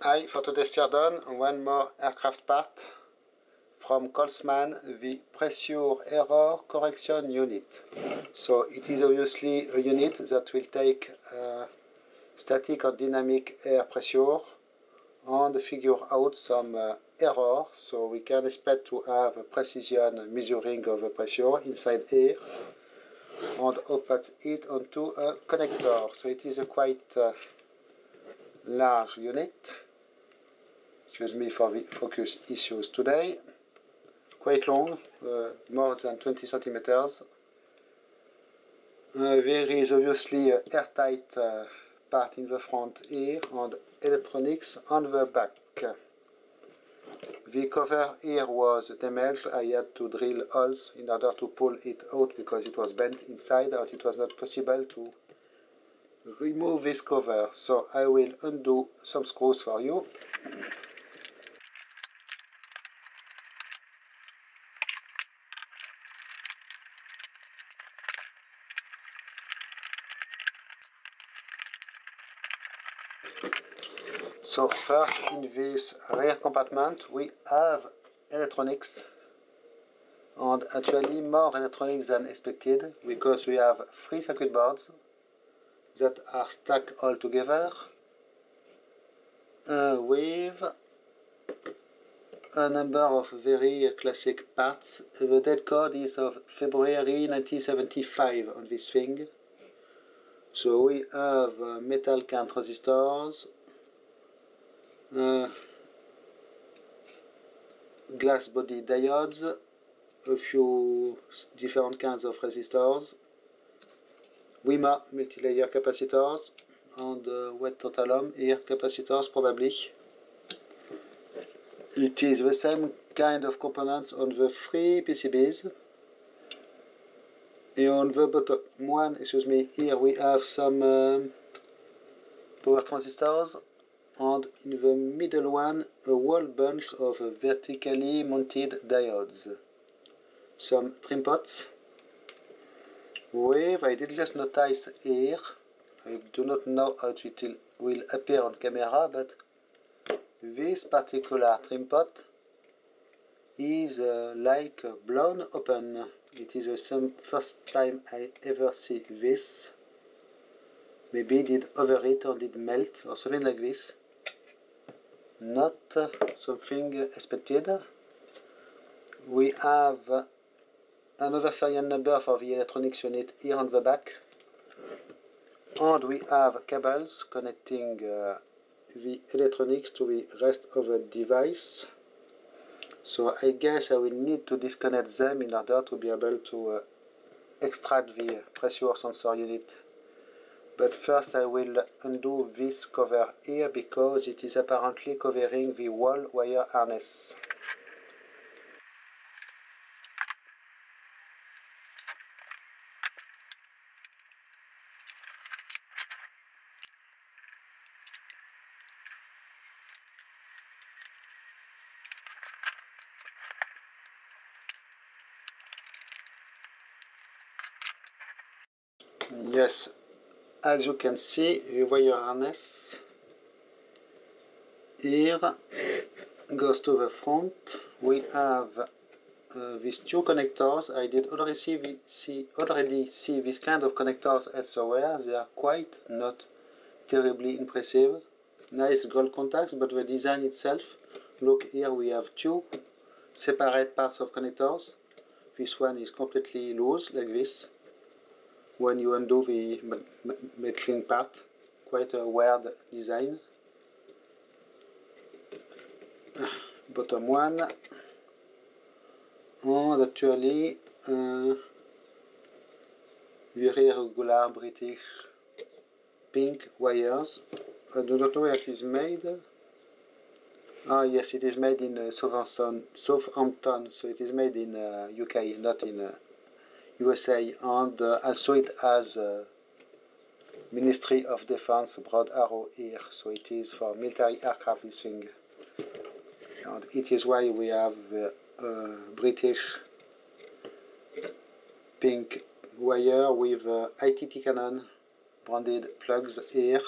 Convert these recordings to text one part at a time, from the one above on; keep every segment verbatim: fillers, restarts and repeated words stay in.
Hi, for today's tear down, one more aircraft part from Kollsmann, the Pressure Error Correction Unit. So it is obviously a unit that will take uh, static or dynamic air pressure and figure out some uh, error, so we can expect to have a precision measuring of the pressure inside air and output it onto a connector. So it is a quite uh, large unit. Excuse me for the focus issues today. Quite long, uh, more than twenty centimeters. Uh, there is obviously an airtight uh, part in the front here and electronics on the back. The cover here was damaged. I had to drill holes in order to pull it out because it was bent inside and it was not possible to remove this cover, so I will undo some screws for you. So first, in this rear compartment we have electronics, and actually more electronics than expected because we have three circuit boards that are stacked all together uh, with a number of very classic parts. The date code is of February nineteen seventy-five on this thing. So we have uh, metal can transistors, uh, glass body diodes, a few different kinds of resistors, WIMA multi-layer capacitors, and uh, wet tantalum air capacitors probably. It is the same kind of components on the three P C Bs. And on the bottom one, excuse me, here we have some um, power transistors, and in the middle one a whole bunch of vertically mounted diodes. Some trim pots. Wave, I did just notice here, I do not know how it will appear on camera, but this particular trim pot is uh, like blown open. It is the same first time I ever see this. Maybe it did overheat or did melt or something like this. Not uh, something expected. We have uh, another serial number for the electronics unit here on the back, and we have cables connecting uh, the electronics to the rest of the device, so I guess I will need to disconnect them in order to be able to uh, extract the pressure sensor unit. But first I will undo this cover here because it is apparently covering the wall wire harness. Yes, as you can see, the wire harness here goes to the front. We have uh, these two connectors. I did already see, see already see these kind of connectors elsewhere. They are quite not terribly impressive. Nice gold contacts, but the design itself. Look here, we have two separate parts of connectors. This one is completely loose, like this. When you undo the metal part, quite a weird design. Bottom one, and actually uh, very regular British pink wires. I do not know where it is made. Ah yes, it is made in uh, Southampton, Southampton, so it is made in uh, U K, not in uh, U S A, and uh, also it has uh, Ministry of Defense broad arrow here, so it is for military aircraft, this thing. And it is why we have the uh, uh, British pink wire with uh, I T T cannon branded plugs here,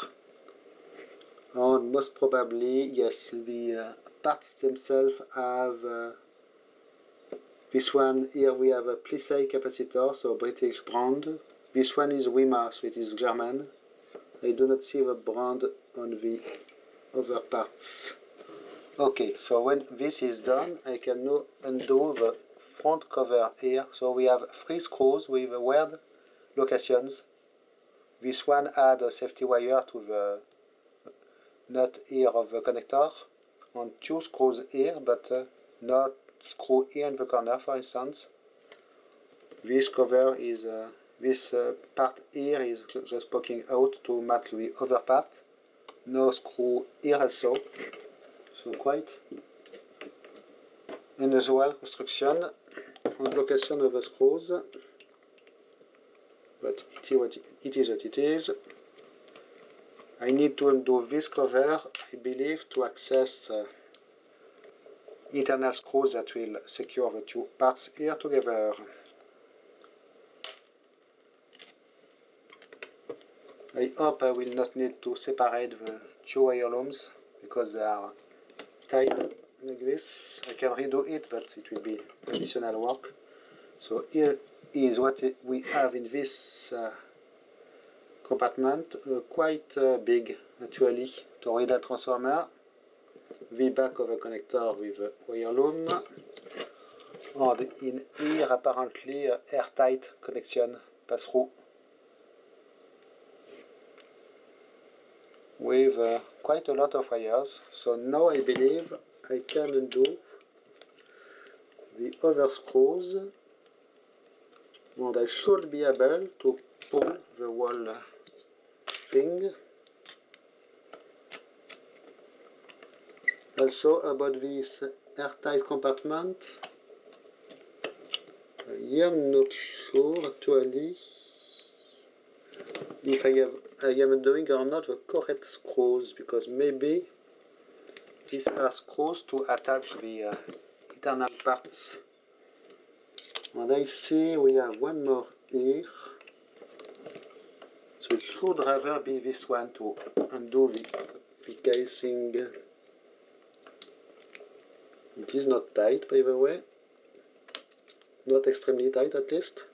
and most probably, yes, the uh, parts themselves have uh, this one here. We have a Plissi capacitor, so British brand. This one is WIMA, so it is German. I do not see the brand on the other parts. Okay, so when this is done, I can now undo the front cover here. So we have three screws with weird locations. This one had a safety wire to the nut here of the connector, and two screws here, but uh, not screw here in the corner, for instance. This cover is, uh, this uh, part here is just poking out to match the other part. No screw here also, so quite. And as well, construction and location of the screws. But it is what it is. I need to undo this cover, I believe, to access uh, internal screws that will secure the two parts here together. I hope I will not need to separate the two wire looms because they are tied like this. I can redo it, but it will be additional work. So here is what we have in this uh, compartment, uh, quite uh, big actually, to read a transformer, the back of a connector with a wire loom, and in here apparently uh, airtight connection pass-through with uh, quite a lot of wires. So now I believe I can undo the other screws, and I should be able to pull the whole thing. Also about this airtight compartment, I am not sure actually if I, have, I am doing or not the correct screws, because maybe these are screws to attach the uh, internal parts. And I see we have one more here, so it should rather be this one to undo the, the casing. It is not tight, by the way, not extremely tight at least.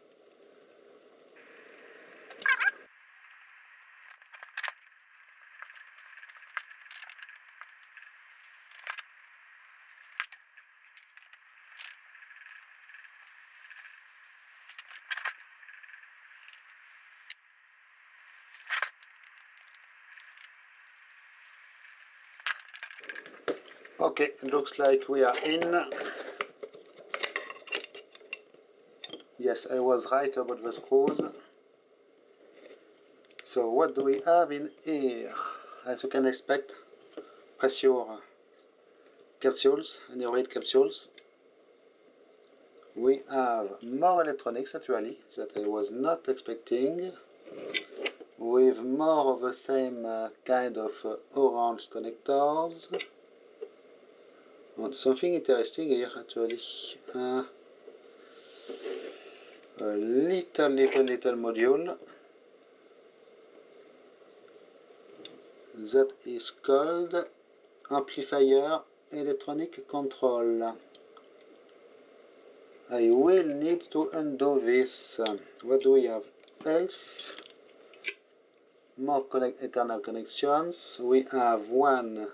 Okay, looks like we are in. Yes, I was right about the screws. So what do we have in here? As you can expect, pressure capsules, aneroid capsules. We have more electronics actually that I was not expecting, with more of the same uh, kind of uh, orange connectors. And something interesting here actually, uh, a little little little module that is called amplifier electronic control. I will need to undo this. What do we have else? More connect internal connections. We have one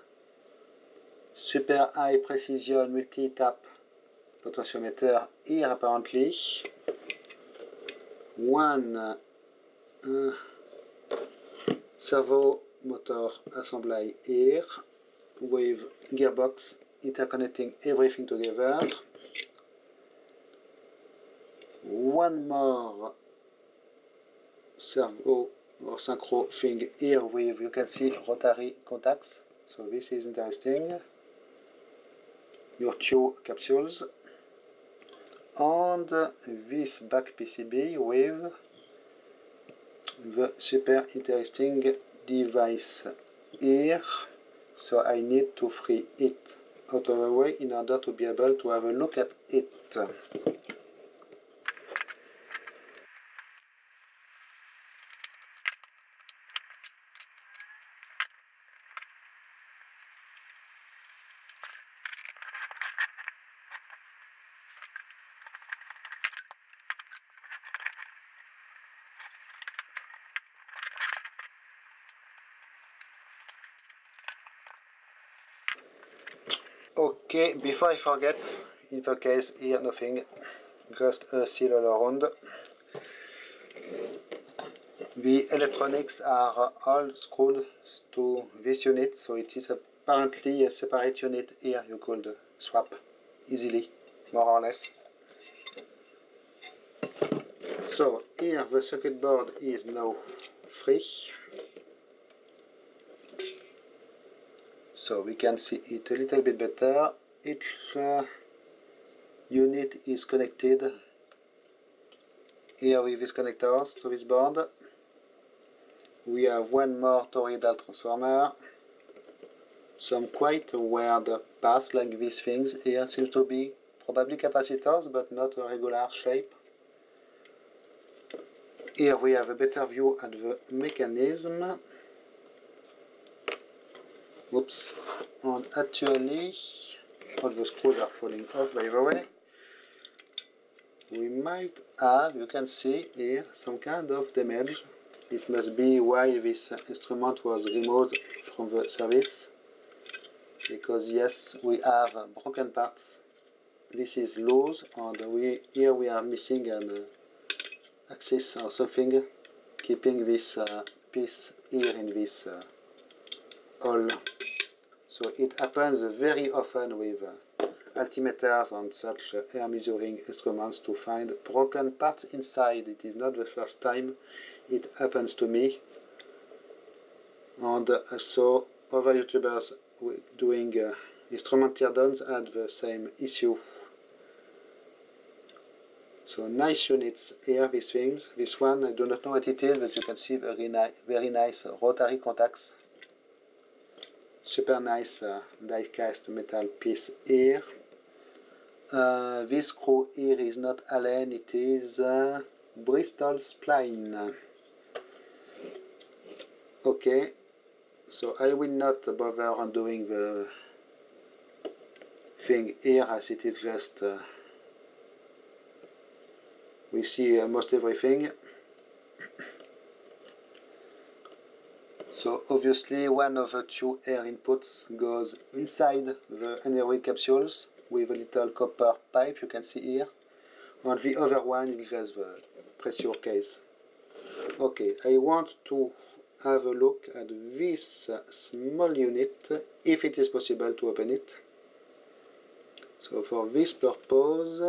super high precision multi-tap potentiometer here apparently. One uh, uh, servo motor assembly here with gearbox interconnecting everything together. One more servo or synchro thing here with, you can see, rotary contacts. So this is interesting. Your two capsules, and this back P C B with the super interesting device here. So I need to free it out of the way in order to be able to have a look at it. Okay, before I forget, in the case here nothing, just a seal all around. The electronics are all screwed to this unit, so it is apparently a separate unit here you could swap easily, more or less. So here the circuit board is now free, so we can see it a little bit better. Each uh, unit is connected here with these connectors to this board. We have one more toroidal transformer, some quite weird parts like these things here seem to be probably capacitors but not a regular shape. Here we have a better view at the mechanism. Oops, and actually, all the screws are falling off by the way. We might have, you can see here, some kind of damage. It must be why this instrument was removed from the service. Because yes, we have broken parts. This is loose, and we here we are missing an axis or something, keeping this uh, piece here in this uh, hole. So it happens very often with uh, altimeters and such uh, air measuring instruments to find broken parts inside. It is not the first time it happens to me. And uh, so other YouTubers doing uh, instrument teardowns had the same issue. So nice units here, these things. This one, I do not know what it is, but you can see very, ni very nice rotary contacts. Super nice uh, die cast metal piece here. Uh, this screw here is not Allen, it is uh, Bristol spline. Okay, so I will not bother undoing the thing here as it is just uh, we see almost everything. So obviously one of the two air inputs goes inside the aneroid capsules with a little copper pipe you can see here, and the other one is just the pressure case. Okay, I want to have a look at this small unit, if it is possible to open it. So for this purpose,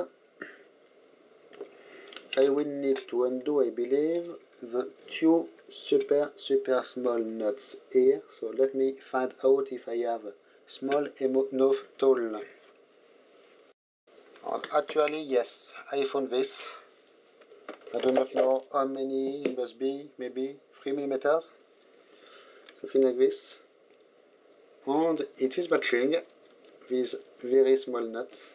I will need to undo, I believe, the two super super small nuts here. So let me find out if I have small enough tool. And actually, yes, I found this. I do not know how many it must be, maybe three millimeters, something like this. And it is battling these very small nuts.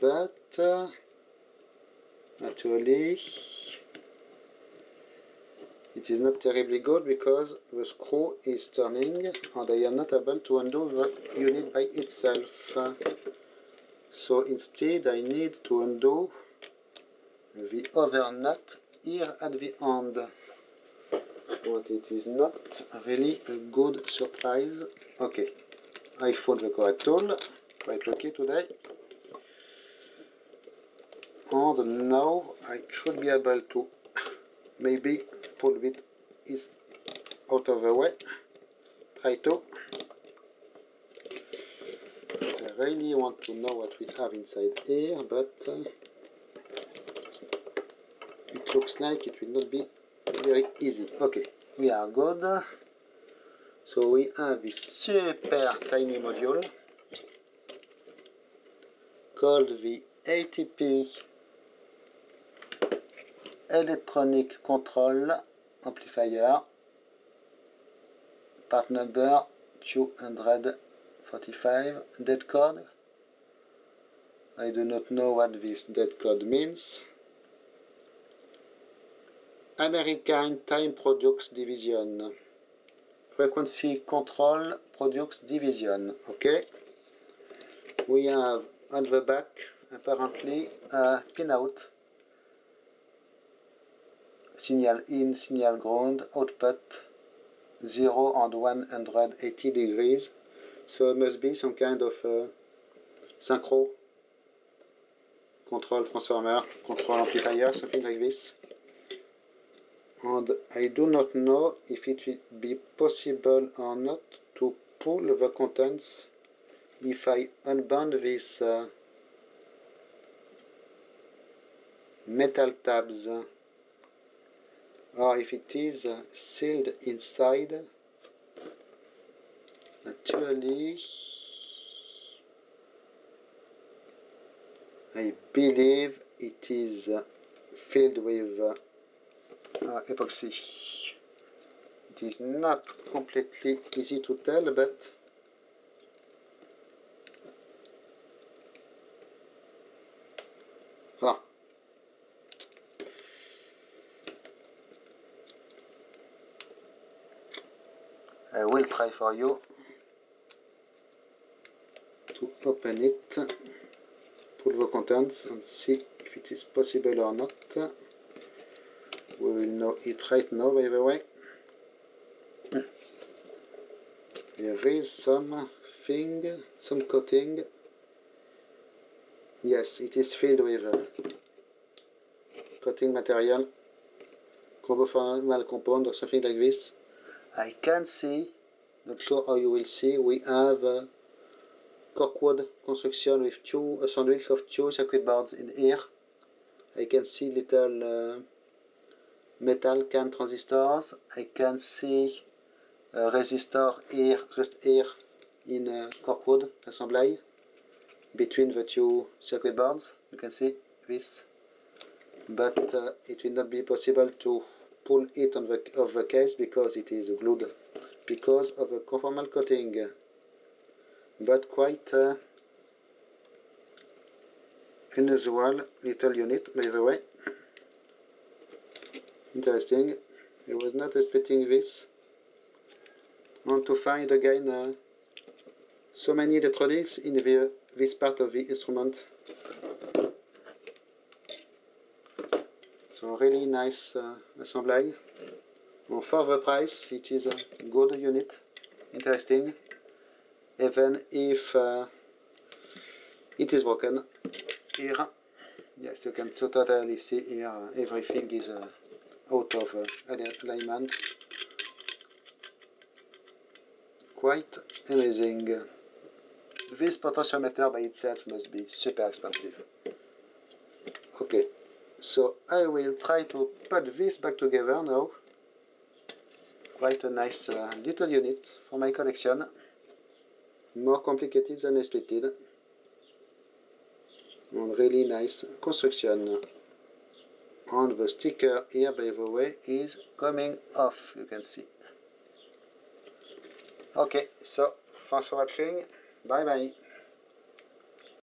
But Uh, actually it is not terribly good because the screw is turning and I am not able to undo the unit by itself. Uh, so instead I need to undo the other nut here at the end. But it is not really a good surprise. Okay, I found the correct tool, quite lucky today. And now I should be able to maybe pull it out of the way. Try to. I really want to know what we have inside here, but uh, it looks like it will not be very easy. Okay, we are good. So we have this super tiny module called the I T T Electronic Control Amplifier, part number two hundred forty-five, dead code. I do not know what this dead code means. American Time Products Division, Frequency Control Products Division. Okay, we have on the back apparently a pinout. Signal in, signal ground, output zero and one hundred eighty degrees. So it must be some kind of uh, synchro control transformer, control amplifier, something like this. And I do not know if it will be possible or not to pull the contents if I unbind these uh, metal tabs, or if it is uh, sealed inside. Actually, I believe it is uh, filled with uh, Uh, epoxy. It is not completely easy to tell, but ah. I will try for you to open it, pull the contents and see if it is possible or not. We will know it right now, by the way. There is some thing, some coating. Yes, it is filled with uh, coating material, conformal compound or something like this. I can see, not sure how you will see, we have uh, corkwood construction with two, a sandwich of two circuit boards in here. I can see little uh, metal can transistors. I can see a resistor here, just here in a corkwood assembly between the two circuit boards. You can see this, but uh, it will not be possible to pull it on the, of the case because it is glued, because of a conformal coating, but quite uh, unusual little unit, by the way. Interesting, I was not expecting this. I want to find again uh, so many electronics in the, this part of the instrument. So really nice uh, assembly. And for the price, it is a good unit. Interesting, even if uh, it is broken here. Yes, you can totally see here uh, everything is Uh, out of uh, alignment. Quite amazing. This potentiometer by itself must be super expensive. Okay, so I will try to put this back together now. Quite a nice uh, little unit for my collection. More complicated than expected. And really nice construction. And the sticker here, by the way, is coming off, you can see. Okay, so thanks for watching, bye bye.